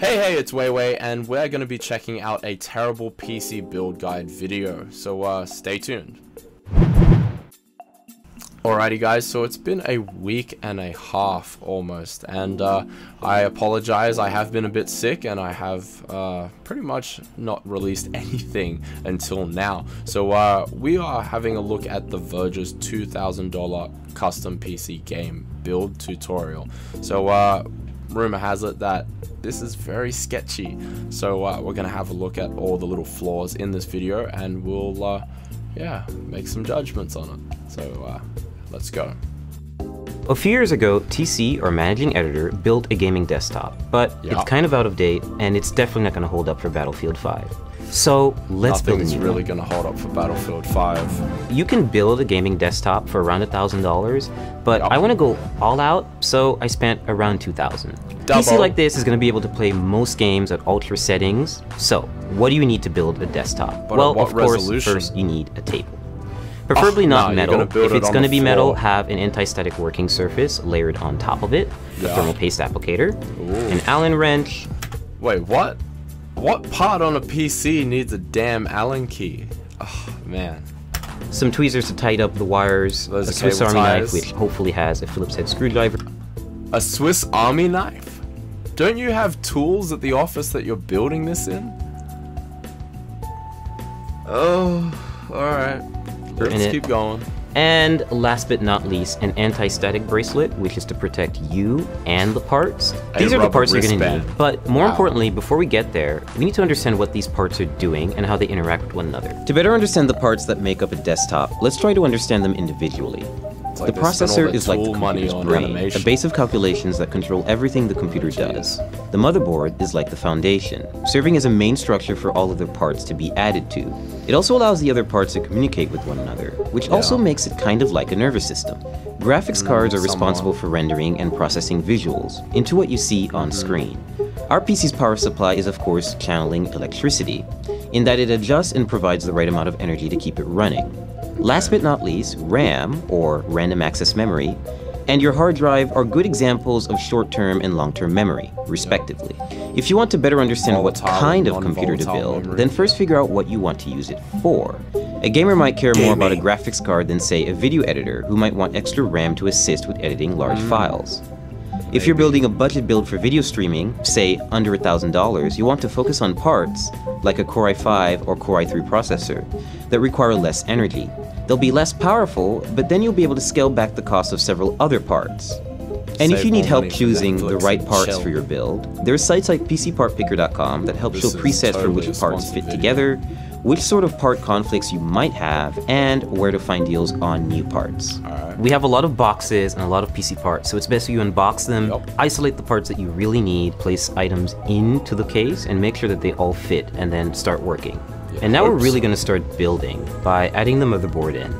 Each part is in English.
Hey, it's Weiwei, and we're going to be checking out a terrible PC build guide video, so stay tuned. Alrighty guys, so it's been a week and a half almost, and I apologize, I have been a bit sick and I have pretty much not released anything until now. So we are having a look at The Verge's $2,000 custom PC game build tutorial. So rumor has it that this is very sketchy, so we're gonna have a look at all the little flaws in this video and we'll yeah, make some judgments on it. So let's go. A few years ago, TC, or managing editor, built a gaming desktop, but it's kind of out of date and it's definitely not going to hold up for Battlefield 5. So let's build a new one. Nothing's really going to hold up for Battlefield 5. You can build a gaming desktop for around $1,000, but I want to go all out, so I spent around $2,000. PC like this is going to be able to play most games at ultra settings. So what do you need to build a desktop? But well, of course, first you need a table. Preferably not metal. If it's going to be metal, have an anti-static working surface layered on top of it, a thermal paste applicator, an Allen wrench. Wait, what? What part on a PC needs a damn Allen key? Oh, man. Some tweezers to tighten up the wires, a Swiss Army knife, which hopefully has a Phillips head screwdriver. A Swiss Army knife? Don't you have tools at the office that you're building this in? Oh, alright. Let's keep going. And last but not least, an anti-static bracelet, which is to protect you and the parts. These are the parts you're going to need. But more importantly, before we get there, we need to understand what these parts are doing and how they interact with one another. To better understand the parts that make up a desktop, let's try to understand them individually. Like the processor is like the computer's brain, a base of calculations that control everything the computer does. The motherboard is like the foundation, serving as a main structure for all other parts to be added to. It also allows the other parts to communicate with one another, which also makes it kind of like a nervous system. Graphics cards are responsible for rendering and processing visuals into what you see on screen. Our PC's power supply is, of course, channeling electricity, in that it adjusts and provides the right amount of energy to keep it running. Last but not least, RAM, or random access memory, and your hard drive are good examples of short-term and long-term memory, respectively. If you want to better understand what kind of computer to build, then first figure out what you want to use it for. A gamer might care more about a graphics card than, say, a video editor, who might want extra RAM to assist with editing large files. If you're building a budget build for video streaming, say under $1,000, you want to focus on parts, like a Core i5 or Core i3 processor, that require less energy. They'll be less powerful, but then you'll be able to scale back the cost of several other parts. And if you need help choosing the right parts for your build, there are sites like PCPartPicker.com that help show presets for which parts fit together, which sort of part conflicts you might have, and where to find deals on new parts. We have a lot of boxes and a lot of PC parts, so it's best you unbox them, isolate the parts that you really need, place items into the case, and make sure that they all fit, and then start working. And now we're really going to start building by adding the motherboard in.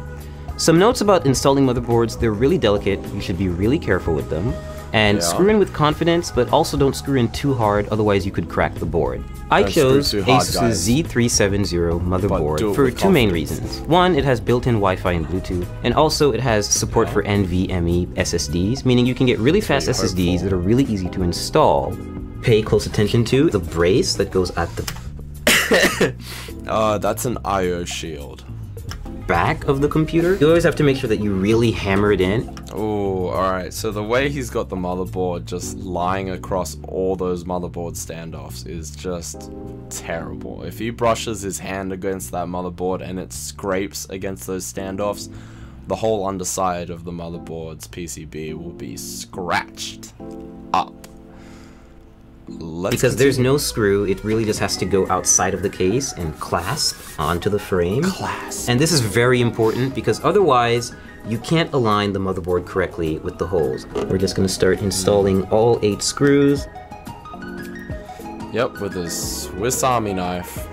Some notes about installing motherboards: they're really delicate, you should be really careful with them. And screw in with confidence, but also don't screw in too hard, otherwise you could crack the board. I chose Asus's Z370 motherboard for two main reasons. One, it has built-in Wi-Fi and Bluetooth, and also it has support for NVMe SSDs, meaning you can get really fast SSDs that are really easy to install. Pay close attention to the brace that goes at the... that's an IO shield. Back of the computer. You always have to make sure that you really hammer it in. Oh, alright, so the way he's got the motherboard just lying across all those motherboard standoffs is just terrible. If he brushes his hand against that motherboard and it scrapes against those standoffs, the whole underside of the motherboard's PCB will be scratched up. Because there's no screw, it really just has to go outside of the case and clasp onto the frame. And this is very important because otherwise you can't align the motherboard correctly with the holes. We're just going to start installing all 8 screws. Yep, with a Swiss Army knife.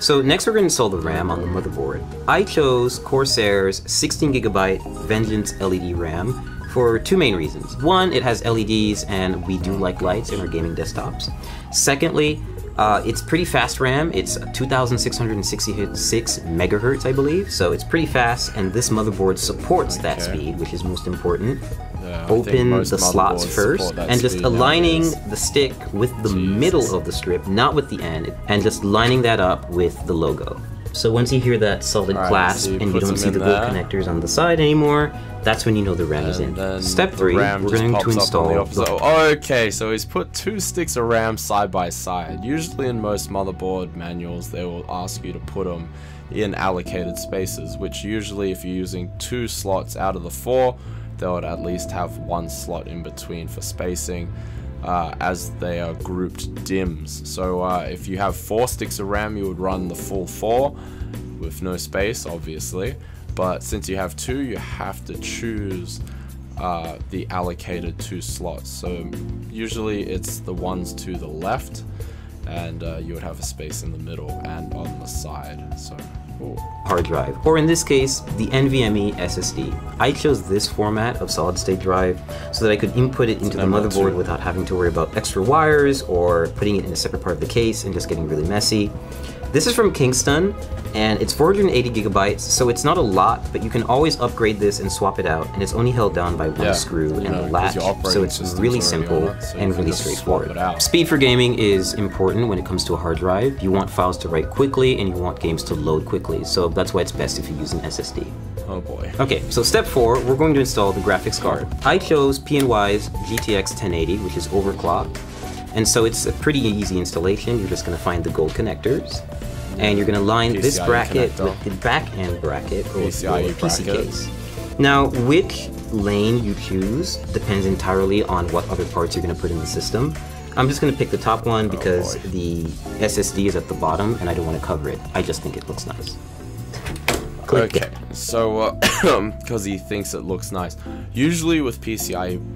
So next we're going to install the RAM on the motherboard. I chose Corsair's 16GB Vengeance LED RAM for two main reasons. One, it has LEDs and we do like lights in our gaming desktops. Secondly, it's pretty fast RAM. It's 2,666 megahertz, I believe, so it's pretty fast, and this motherboard supports that speed, which is most important. open the slots first, and just aligning the stick with the middle of the strip, not with the end, and just lining that up with the logo. So once you hear that solid clasp and you don't see the gold connectors on the side anymore, that's when you know the RAM is in. Step 3, we're going to install okay, so he's put two sticks of RAM side by side. Usually in most motherboard manuals, they will ask you to put them in allocated spaces, which usually if you're using two slots out of the four, they would at least have one slot in between for spacing, as they are grouped DIMMs. So if you have 4 sticks of RAM, you would run the full 4 with no space, obviously, but since you have 2, you have to choose the allocated 2 slots. So usually it's the ones to the left, and you would have a space in the middle and on the side. So hard drive, or in this case the NVMe SSD. I chose this format of solid-state drive so that I could input it into the motherboard without having to worry about extra wires or putting it in a separate part of the case and just getting really messy. This is from Kingston and it's 480 gigabytes, so it's not a lot, but you can always upgrade this and swap it out, and it's only held down by one screw and a latch, so it's really simple and really straightforward. Speed for gaming is important when it comes to a hard drive. You want files to write quickly and you want games to load quickly, so that's why it's best if you use an SSD. Oh boy. Okay, so step 4, we're going to install the graphics card. I chose PNY's GTX 1080, which is overclocked. And so it's a pretty easy installation. You're just going to find the gold connectors, and you're going to line PCIe this bracket with the back end bracket, or PCIe PC case. Now, which lane you choose depends entirely on what other parts you're going to put in the system. I'm just going to pick the top one because the SSD is at the bottom, and I don't want to cover it. I just think it looks nice. Click it. So, because he thinks it looks nice. Usually with PCIe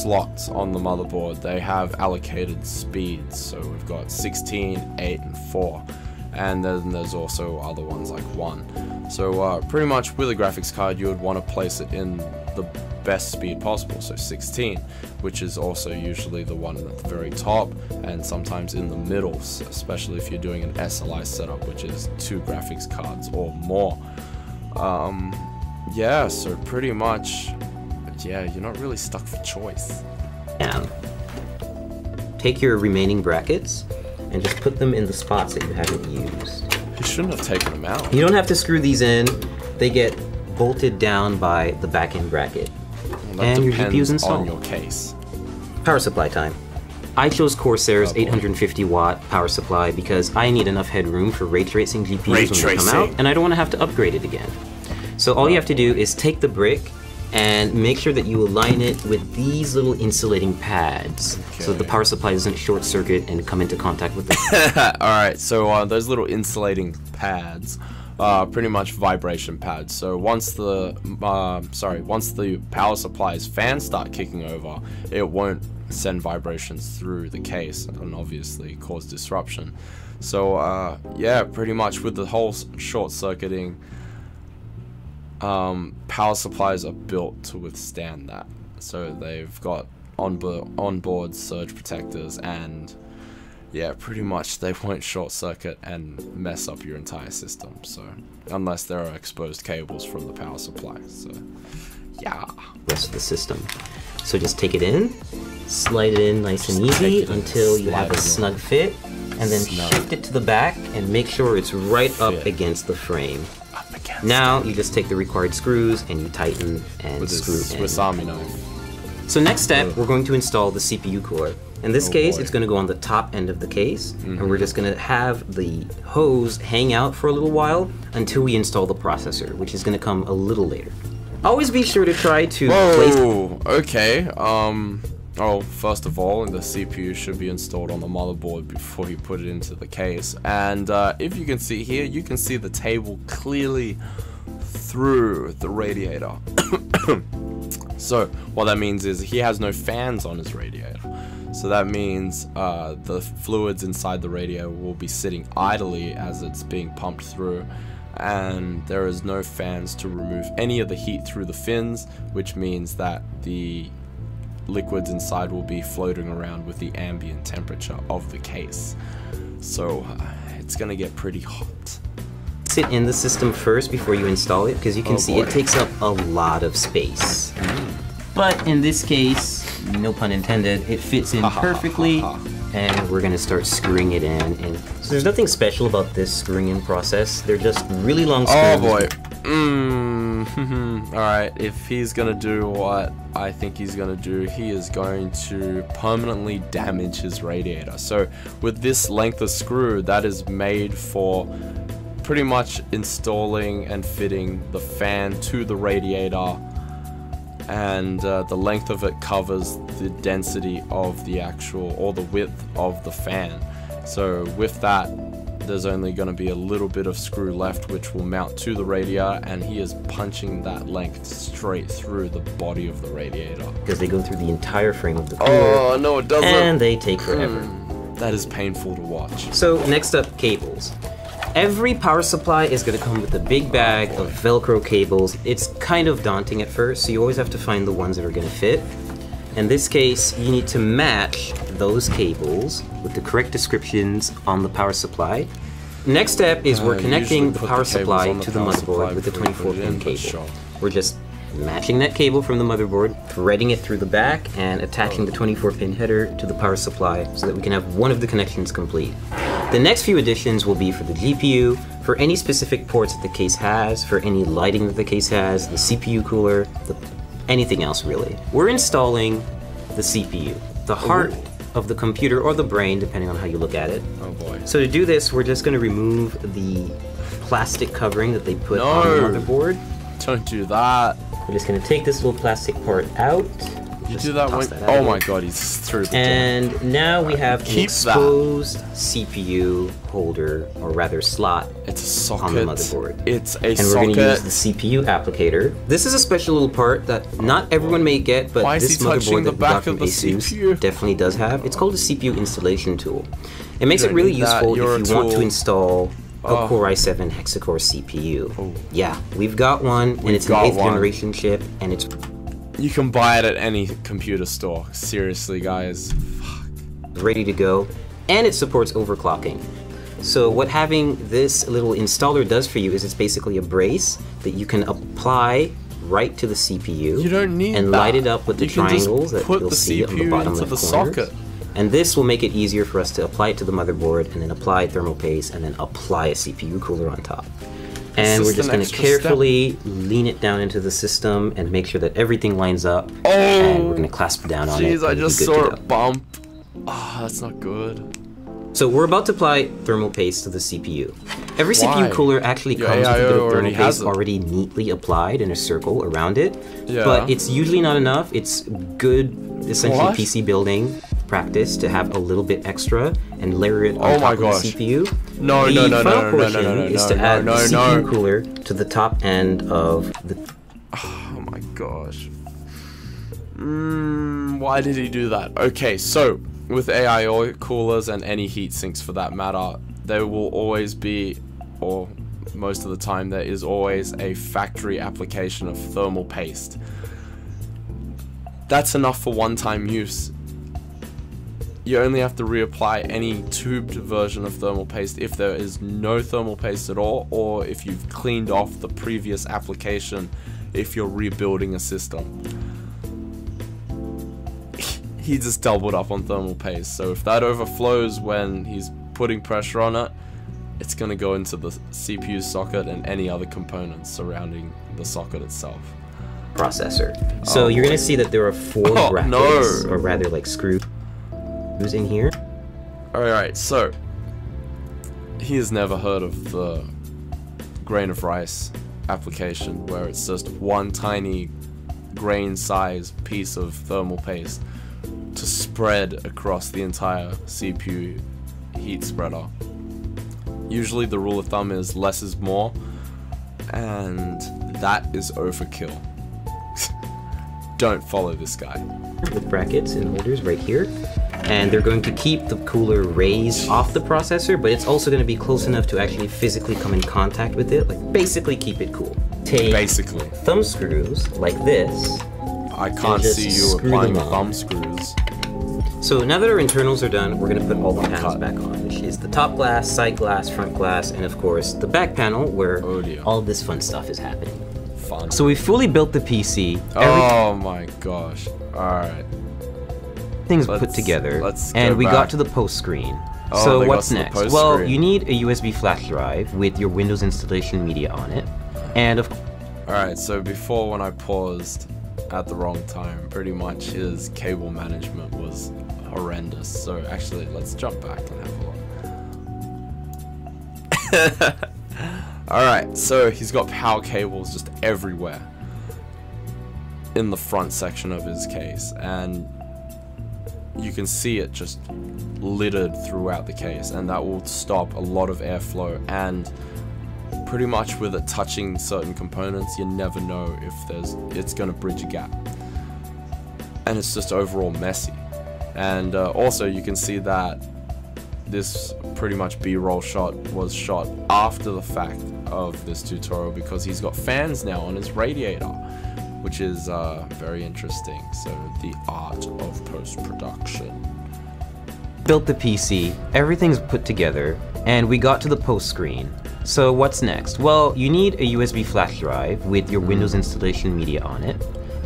slots on the motherboard, they have allocated speeds, so we've got 16, 8, and 4, and then there's also other ones like 1. So pretty much with a graphics card, you would want to place it in the best speed possible, so 16, which is also usually the one at the very top, and sometimes in the middle, especially if you're doing an SLI setup, which is 2 graphics cards or more. Yeah, so pretty much, you're not really stuck for choice. And take your remaining brackets and just put them in the spots that you haven't used. You shouldn't have taken them out. You don't have to screw these in. They get bolted down by the back end bracket. Well, and your GPU's installed. On your case. Power supply time. I chose Corsair's 850-watt power supply because I need enough headroom for ray tracing GPUs when they come out, and I don't want to have to upgrade it again. So all you have to do is take the brick and make sure that you align it with these little insulating pads so that the power supply doesn't short circuit and come into contact with the Alright, so those little insulating pads are pretty much vibration pads. So once the once the power supply's fans start kicking over, it won't send vibrations through the case and obviously cause disruption. So yeah, pretty much with the whole short circuiting, power supplies are built to withstand that, so they've got onboard surge protectors, and yeah, pretty much they won't short circuit and mess up your entire system, so unless there are exposed cables from the power supply. So yeah, rest of the system, so just take it in, slide it in nice and easy until you have a snug fit, and then shift it to the back and make sure it's right up against the frame. Now you just take the required screws and you tighten and screw in. So next step, we're going to install the CPU core. In this case, it's going to go on the top end of the case, and we're just going to have the hose hang out for a little while until we install the processor, which is going to come a little later. Always be sure to try to Oh, first of all, the CPU should be installed on the motherboard before you put it into the case. And if you can see here, you can see the table clearly through the radiator. So what that means is he has no fans on his radiator. So that means the fluids inside the radiator will be sitting idly as it's being pumped through, and there is no fans to remove any of the heat through the fins, which means that the liquids inside will be floating around with the ambient temperature of the case. So it's gonna get pretty hot. Sit in the system first before you install it, because you can see it takes up a lot of space. But in this case, no pun intended, it fits in perfectly. And we're gonna start screwing it in. And so there's nothing special about this screwing in process. They're just really long screws. Oh boy. Alright, if he's gonna do what I think he's gonna do, he is going to permanently damage his radiator. So with this length of screw, that is made for pretty much installing and fitting the fan to the radiator, and the length of it covers the density of the actual, or the width of the fan. So with that, there's only going to be a little bit of screw left which will mount to the radiator, and he is punching that length straight through the body of the radiator. Because they go through the entire frame of the cooler. Oh no, it doesn't! And they take forever. That is painful to watch. So next up, cables. Every power supply is going to come with a big bag of Velcro cables. It's kind of daunting at first, so you always have to find the ones that are going to fit. In this case, you need to match those cables with the correct descriptions on the power supply. Next step is we're connecting the power supply to the motherboard with the 24-pin cable. We're just matching that cable from the motherboard, threading it through the back, and attaching the 24-pin header to the power supply so that we can have one of the connections complete. The next few additions will be for the GPU, for any specific ports that the case has, for any lighting that the case has, the CPU cooler, anything else really. We're installing the CPU, the heart of the computer, or the brain, depending on how you look at it. Oh boy. So to do this, we're just going to remove the plastic covering that they put on the motherboard. Don't do that. We're just going to take this little plastic part out. You do that when... Oh my god, he's through the door. Now we have an exposed CPU holder, or rather slot, it's a socket on the motherboard. It's a socket. And we're going to use the CPU applicator. This is a special little part that not everyone may get, but this motherboard that we got from Asus definitely does have. It's called a CPU installation tool. It makes it really useful if you want to install a Core i7 hexacore CPU. Oh. Yeah, we've got one, and it's an 8th generation chip, and it's... You can buy it at any computer store. Seriously, guys. Fuck. Ready to go. And it supports overclocking. So what having this little installer does for you is it's basically a brace that you can apply right to the CPU. You don't need and that. Light it up with the triangles that you'll see CPU on the bottom left corner. And this will make it easier for us to apply it to the motherboard, and then apply thermal paste, and then apply a CPU cooler on top. And we're just going to carefully lean it down into the system and make sure that everything lines up. Oh, and we're going to clasp down on it. Jeez, I just saw it bump. Ah, that's not good. So we're about to apply thermal paste to the CPU. Every CPU cooler actually comes with a bit of thermal paste already neatly applied in a circle around it. Yeah. But it's usually not enough. It's good, essentially, PC building practice to have a little bit extra and layer it on top of the CPU. No, no, no, no, no, no, no, no, is to add the CPU cooler to the top end of the... Oh my gosh. Why did he do that? Okay, so with AIO coolers and any heat sinks for that matter, there will always be, or most of the time, there is always a factory application of thermal paste. That's enough for one-time use. You only have to reapply any tubed version of thermal paste if there is no thermal paste at all, or if you've cleaned off the previous application if you're rebuilding a system. He just doubled up on thermal paste, so if that overflows when he's putting pressure on it, it's going to go into the CPU socket and any other components surrounding the socket itself. Processor. So you're going to see that there are four brackets, or rather like screws in here. Alright, so he has never heard of the grain of rice application, where it's just one tiny grain size piece of thermal paste to spread across the entire CPU heat spreader. Usually the rule of thumb is less is more, and that is overkill. Don't follow this guy. With brackets and holders right here. And they're going to keep the cooler raised off the processor, but it's also going to be close enough to actually physically come in contact with it, like basically keep it cool. Take thumb screws like this. I can't see you applying thumb screws. So now that our internals are done, we're going to put all the panels back on, which is the top glass, side glass, front glass, and of course the back panel where all this fun stuff is happening. fun. So we fully built the PC. Oh my gosh. Alright. Things put together. And we got to the post screen. So what's next? Well, you need a USB flash drive with your Windows installation media on it. And of course... Alright, so before when I paused at the wrong time, pretty much his cable management was horrendous. So actually, let's jump back and have a look. Alright, so he's got power cables just everywhere in the front section of his case, and you can see it just littered throughout the case, and that will stop a lot of airflow. And pretty much with it touching certain components, you never know if it's going to bridge a gap, and it's just overall messy. And also you can see that this pretty much B-roll shot was shot after the fact of this tutorial, because he's got fans now on his radiator, which is very interesting. So the art of post-production. Built the PC, everything's put together, and we got to the post screen. So what's next? Well, you need a USB flash drive with your Windows installation media on it,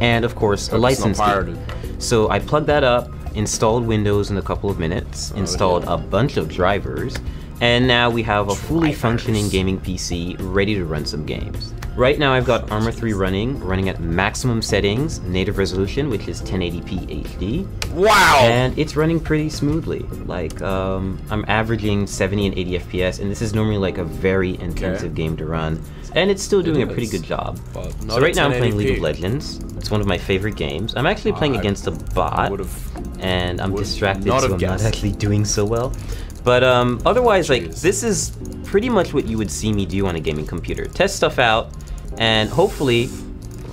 and of course a license key. So I plugged that up, installed Windows in a couple of minutes, installed a bunch of drivers, and now we have a fully functioning gaming PC ready to run some games. Right now I've got Armor 3 running at maximum settings, native resolution, which is 1080p HD. Wow! And it's running pretty smoothly. Like, I'm averaging 70 and 80 FPS, and this is normally like a very intensive game to run. And it's still doing a pretty good job. So right now I'm playing League of Legends. It's one of my favorite games. I'm actually playing against a bot, and I'm distracted, so I'm not actually doing so well. But otherwise, like, this is pretty much what you would see me do on a gaming computer. Test stuff out, and hopefully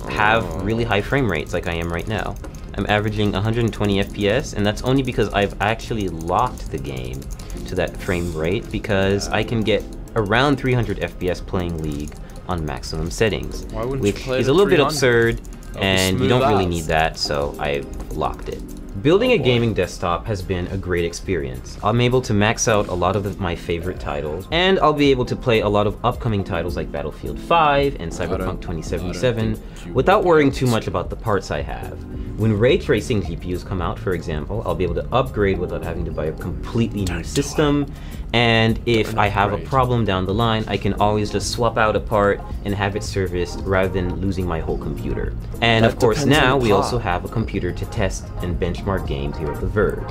have really high frame rates like I am right now. I'm averaging 120 FPS, and that's only because I've actually locked the game to that frame rate, because I can get around 300 FPS playing League on maximum settings, which is a little bit absurd, and you don't really need that, so I've locked it. Building a gaming desktop has been a great experience. I'm able to max out a lot of my favorite titles, and I'll be able to play a lot of upcoming titles like Battlefield 5 and Cyberpunk 2077 without worrying too much about the parts I have. When ray tracing GPUs come out, for example, I'll be able to upgrade without having to buy a completely new system, and if I have a problem down the line, I can always just swap out a part and have it serviced rather than losing my whole computer. And of course now we also have a computer to test and benchmark games here at The Verge.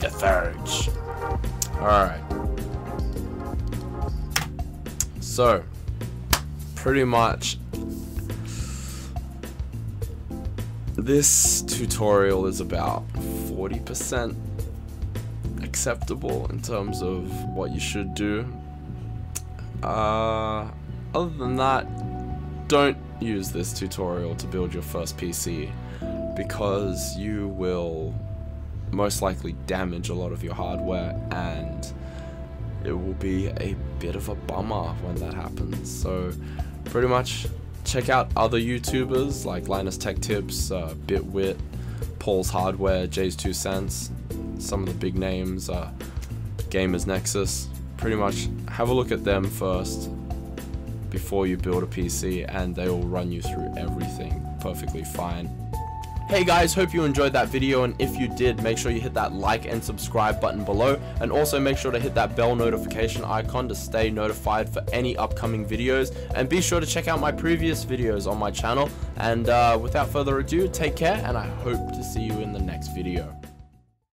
The Verge. Alright. So, pretty much, this tutorial is about 40% acceptable in terms of what you should do. Other than that, don't use this tutorial to build your first PC, because you will most likely damage a lot of your hardware, and it will be a bit of a bummer when that happens. So pretty much check out other YouTubers like Linus Tech Tips, Bitwit, Paul's Hardware, Jay's 2 cents, some of the big names, Gamers Nexus. Pretty much have a look at them first before you build a PC, and they will run you through everything perfectly fine. Hey guys, hope you enjoyed that video, and if you did, make sure you hit that like and subscribe button below, and also make sure to hit that bell notification icon to stay notified for any upcoming videos, and be sure to check out my previous videos on my channel, and without further ado, take care, and I hope to see you in the next video.